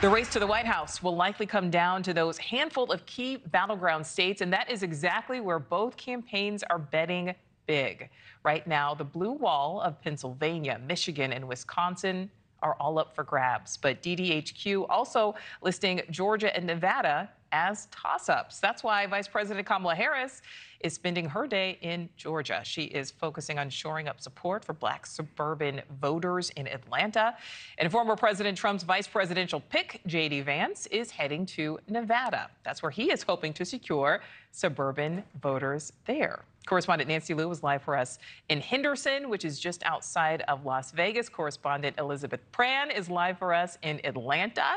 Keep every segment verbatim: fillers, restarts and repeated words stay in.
The race to the White House will likely come down to those handful of key battleground states, and that is exactly where both campaigns are betting big. Right now, the blue wall of Pennsylvania, Michigan, and Wisconsin are all up for grabs, but D D H Q also listing Georgia and Nevada as toss-ups. That's why Vice President Kamala Harris is spending her day in Georgia. She is focusing on shoring up support for black suburban voters in Atlanta. And former President Trump's vice presidential pick, J D Vance, is heading to Nevada. That's where he is hoping to secure suburban voters there. Correspondent Nancy Liu was live for us in Henderson, which is just outside of Las Vegas. Correspondent Elizabeth Pran is live for us in Atlanta,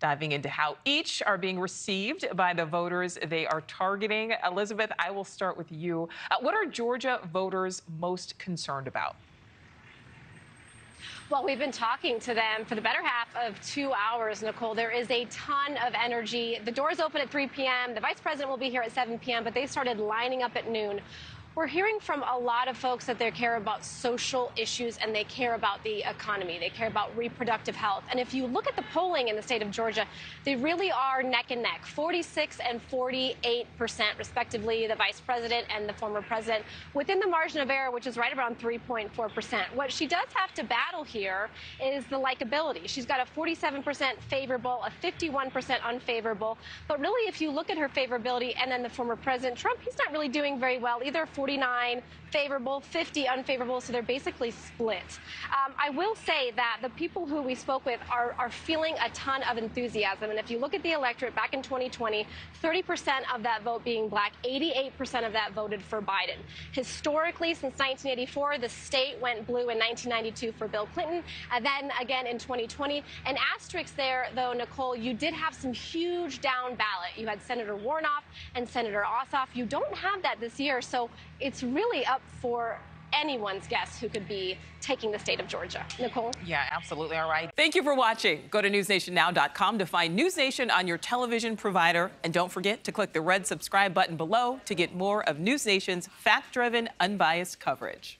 diving into how each are being received by the voters they are targeting. Elizabeth, I will start with you. Uh, what are Georgia voters most concerned about? Well, we've been talking to them for the better half of two hours, Nicole. There is a ton of energy. The doors open at three p m The vice president will be here at seven p m, but they started lining up at noon. We're hearing from a lot of folks that they care about social issues and they care about the economy. They care about reproductive health. And if you look at the polling in the state of Georgia, they really are neck and neck, forty-six and forty-eight percent, respectively, the vice president and the former president, within the margin of error, which is right around three point four percent. What she does have to battle here is the likability. She's got a forty-seven percent favorable, a fifty-one percent unfavorable. But really, if you look at her favorability and then the former president, Trump, he's not really doing very well either. forty-nine favorable, fifty unfavorable, so they're basically split. Um, I will say that the people who we spoke with are, are feeling a ton of enthusiasm, and if you look at the electorate back in twenty twenty, thirty percent of that vote being black, eighty-eight percent of that voted for Biden. Historically, since nineteen eighty-four, the state went blue in nineteen ninety-two for Bill Clinton, and then again in twenty twenty. An asterisk there, though, Nicole, you did have some huge down ballot. You had Senator Warnock and Senator Ossoff. You don't have that this year, so it's really up for anyone's guess who could be taking the state of Georgia. Nicole? Yeah, absolutely. All right. Thank you for watching. Go to news nation now dot com to find NewsNation on your television provider. And don't forget to click the red subscribe button below to get more of NewsNation's fact-driven, unbiased coverage.